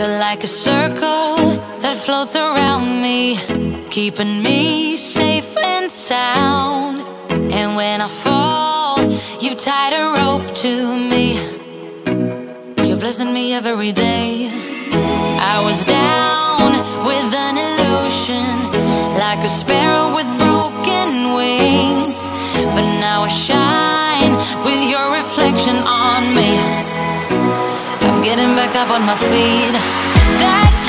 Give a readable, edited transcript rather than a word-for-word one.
You're like a circle that floats around me, keeping me safe and sound. And when I fall, you tied a rope to me. You're blessing me every day. I was down with an illusion, like a sparrow with broken wings, but now I shine with your reflection on me. I'm getting back up on my feet. That